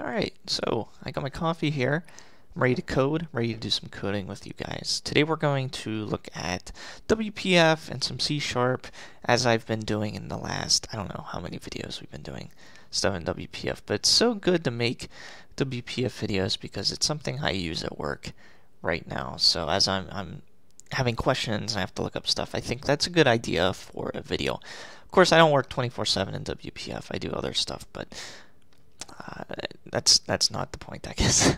Alright, so I got my coffee here. I'm ready to code, ready to do some coding with you guys. Today we're going to look at WPF and some C sharp, as I've been doing in the last, I don't know how many videos we've been doing stuff in WPF, but it's so good to make WPF videos because it's something I use at work right now. So as I'm having questions and I have to look up stuff, I think that's a good idea for a video. Of course, I don't work 24/7 in WPF. I do other stuff, but that's not the point, I guess.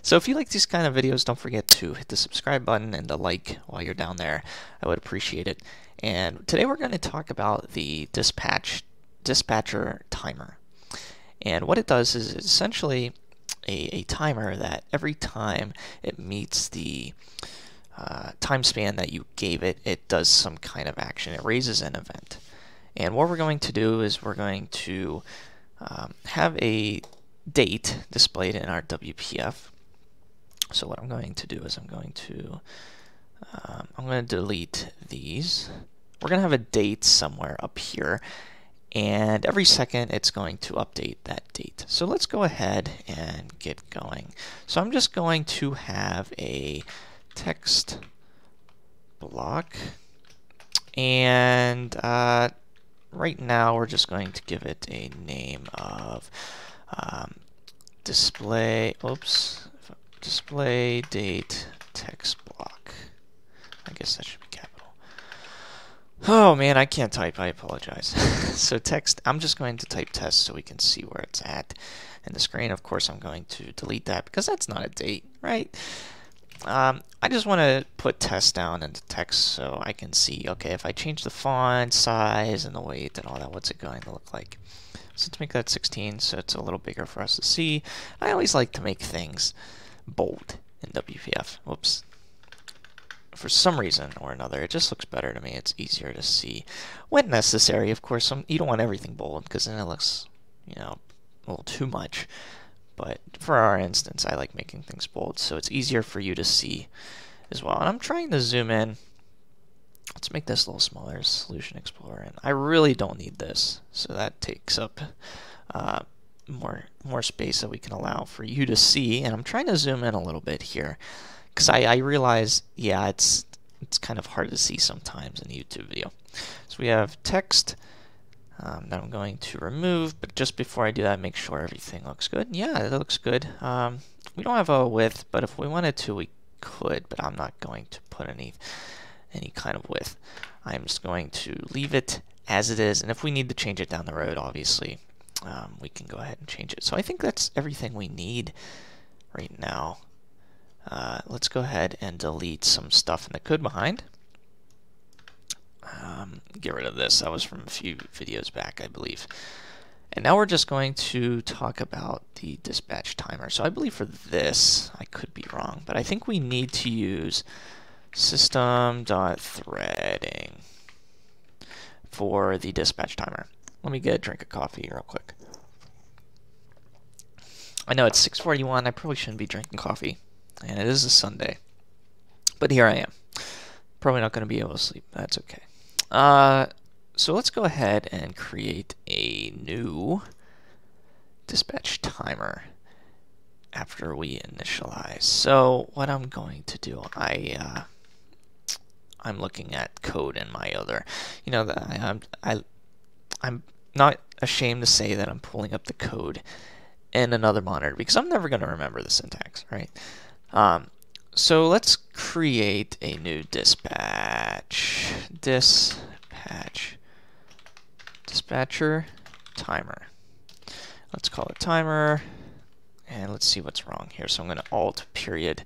So if you like these kind of videos, don't forget to hit the subscribe button and the like while you're down there. I would appreciate it. And today we're going to talk about the dispatcher timer. And what it does is it's essentially a timer that every time it meets the time span that you gave it, it does some kind of action. It raises an event. And what we're going to do is we're going to have a date displayed in our WPF. So what I'm going to do is I'm going to delete these. We're going to have a date somewhere up here, and every second it's going to update that date. So let's go ahead and get going. So I'm just going to have a text block, and right now we're just going to give it a name of display date text block. I guess that should be capital. Oh man, I can't type, I apologize. So text, I'm just going to type test so we can see where it's at in the screen. Of course, I'm going to delete that because that's not a date, right? I just want to put test down into text so I can see, okay, if I change the font size and the weight and all that, what's it going to look like? So let's make that 16 so it's a little bigger for us to see. I always like to make things bold in WPF. Whoops. For some reason or another, it just looks better to me. It's easier to see when necessary. Of course, you don't want everything bold because then it looks, you know, a little too much. But for our instance, I like making things bold, so it's easier for you to see as well. And I'm trying to zoom in. Let's make this a little smaller, Solution Explorer. And I really don't need this, so that takes up more space that we can allow for you to see. And I'm trying to zoom in a little bit here because I realize, yeah, it's kind of hard to see sometimes in a YouTube video. So we have text. That I'm going to remove, but just before I do that, make sure everything looks good. Yeah, it looks good. We don't have a width, but if we wanted to, we could, but I'm not going to put any kind of width. I'm just going to leave it as it is, and if we need to change it down the road, obviously, we can go ahead and change it. So I think that's everything we need right now. Let's go ahead and delete some stuff in the code behind. Get rid of this. That was from a few videos back, I believe. And now we're just going to talk about the dispatch timer. So I believe for this, I could be wrong, but I think we need to use system.threading for the dispatch timer. Let me get a drink of coffee real quick. I know it's 6:41. I probably shouldn't be drinking coffee, and it is a Sunday, but here I am. Probably not going to be able to sleep. That's okay. So let's go ahead and create a new dispatch timer after we initialize. So what I'm going to do, I'm looking at code in my other, you know, I'm not ashamed to say that I'm pulling up the code in another monitor because I'm never going to remember the syntax, right? So let's create a new dispatcher timer. Let's call it timer, and let's see what's wrong here. So I'm going to alt period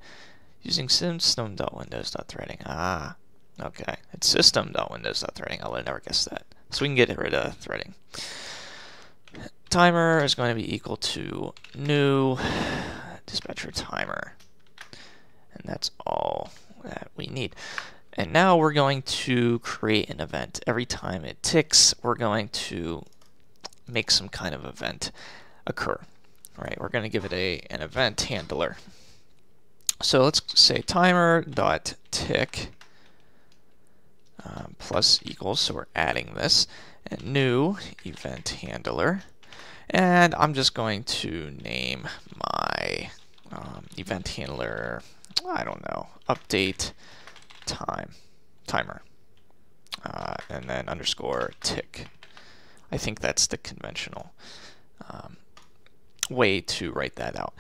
using system.windows.threading. Ah, okay. It's system.windows.threading. I would have never guessed that. So we can get rid of threading. Timer is going to be equal to new dispatcher timer. And that's all that we need. And now we're going to create an event. Every time it ticks, we're going to make some kind of event occur. All right, we're going to give it an event handler. So let's say timer.tick plus equals, so we're adding this, and new event handler. And I'm just going to name my event handler, I don't know, update timer, and then underscore tick. I think that's the conventional way to write that out.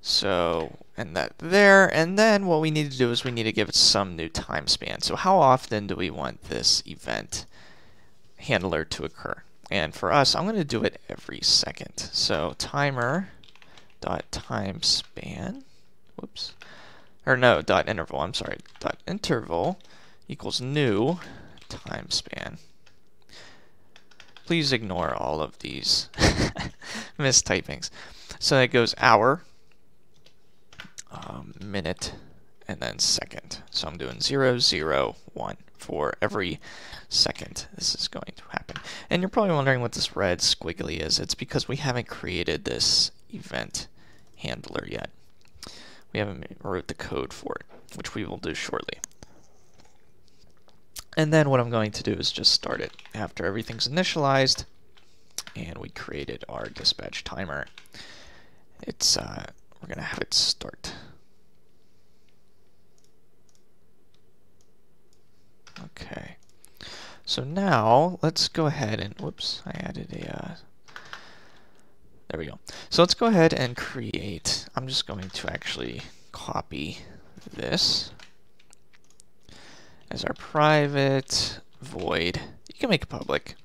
So, and that there, and then what we need to do is we need to give it some new time span. So how often do we want this event handler to occur? And for us, I'm going to do it every second. So timer.timespan, whoops, or no, dot interval, I'm sorry, dot interval equals new time span. Please ignore all of these mistypings. So that goes hour, minute, and then second. So I'm doing 0, 0, 1 for every second this is going to happen. And you're probably wondering what this red squiggly is. It's because we haven't created this event handler yet. We haven't wrote the code for it, which we will do shortly. And then what I'm going to do is just start it after everything's initialized and we created our dispatch timer. It's we're going to have it start. Okay. So now let's go ahead and whoops, I added a there we go. So let's go ahead and create. I'm just going to actually copy this as our private void. You can make it public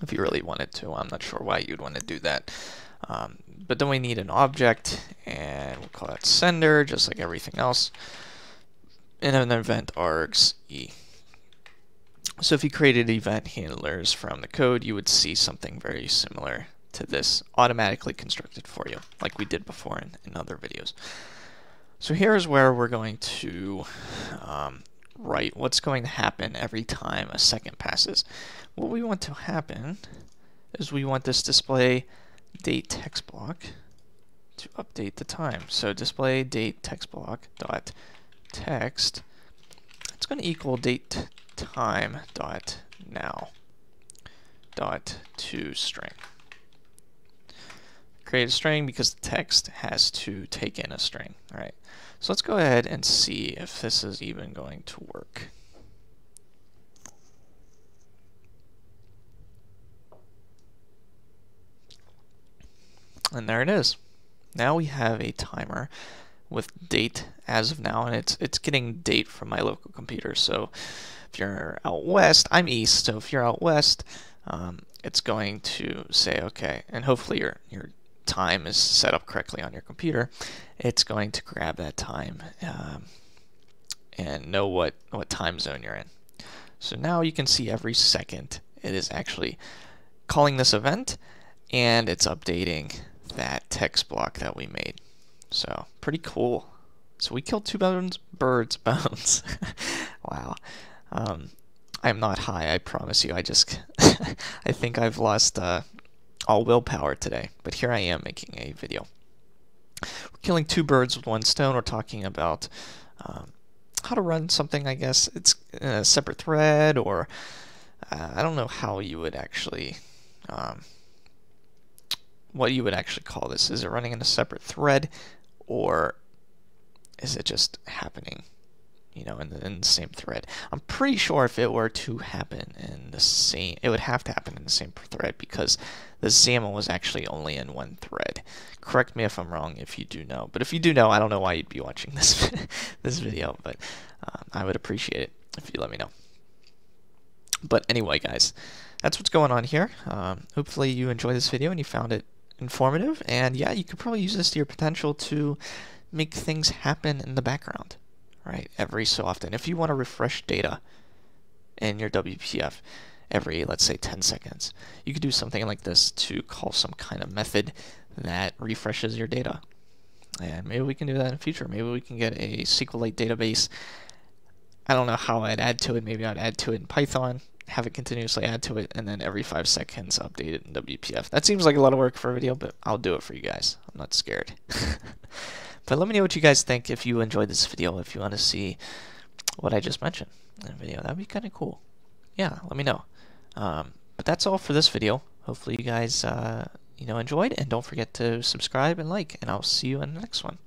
if you really wanted to. I'm not sure why you'd want to do that. But then we need an object, and we'll call that sender, just like everything else, and an event args e. So if you created event handlers from the code, you would see something very similar to this automatically constructed for you, like we did before in other videos. So here's where we're going to write what's going to happen every time a second passes. What we want to happen is we want this display date text block to update the time. So display date text block dot text. It's going to equal date time dot now dot toString. Create a string because the text has to take in a string. All right. So let's go ahead and see if this is even going to work. And there it is. Now we have a timer with date as of now, and it's getting date from my local computer. So if you're out west, I'm east. So if you're out west, it's going to say okay, and hopefully you're time is set up correctly on your computer. It's going to grab that time and know what time zone you're in. So now you can see every second it is actually calling this event and it's updating that text block that we made. So pretty cool. So we killed two birds bones. Wow. I'm not high, I promise you. I just I think I've lost all willpower today, but here I am making a video. We're killing two birds with one stone. We're talking about how to run something, I guess. It's a separate thread, or I don't know how you would actually, what you would actually call this. Is it running in a separate thread, or is it just happening, you know, in the same thread? I'm pretty sure if it were to happen in the same, it would have to happen in the same thread because the XAML was actually only in one thread. Correct me if I'm wrong if you do know, but if you do know, I don't know why you'd be watching this this video, but I would appreciate it if you let me know. But anyway, guys, that's what's going on here. Hopefully you enjoyed this video and you found it informative, and yeah, you could probably use this to your potential to make things happen in the background. Right, every so often. If you want to refresh data in your WPF every, let's say, 10 seconds, you could do something like this to call some kind of method that refreshes your data. And maybe we can do that in the future. Maybe we can get a SQLite database. I don't know how I'd add to it. Maybe I'd add to it in Python, have it continuously add to it, and then every 5 seconds update it in WPF. That seems like a lot of work for a video, but I'll do it for you guys. I'm not scared. But let me know what you guys think. If you enjoyed this video, if you want to see what I just mentioned in a video, that'd be kind of cool. Yeah, let me know. But that's all for this video. hopefully you guys enjoyed, and don't forget to subscribe and like, and I'll see you in the next one.